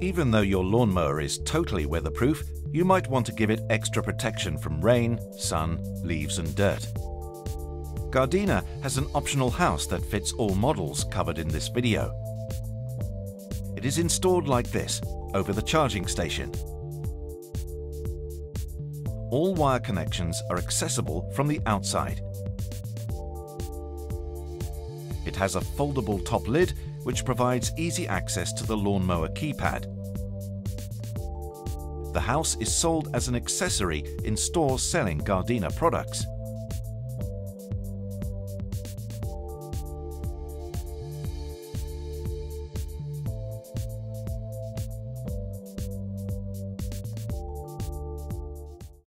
Even though your lawnmower is totally weatherproof, you might want to give it extra protection from rain, sun, leaves and dirt. Gardena has an optional house that fits all models covered in this video. It is installed like this, over the charging station. All wire connections are accessible from the outside. It has a foldable top lid which provides easy access to the lawnmower keypad. The house is sold as an accessory in stores selling Gardena products.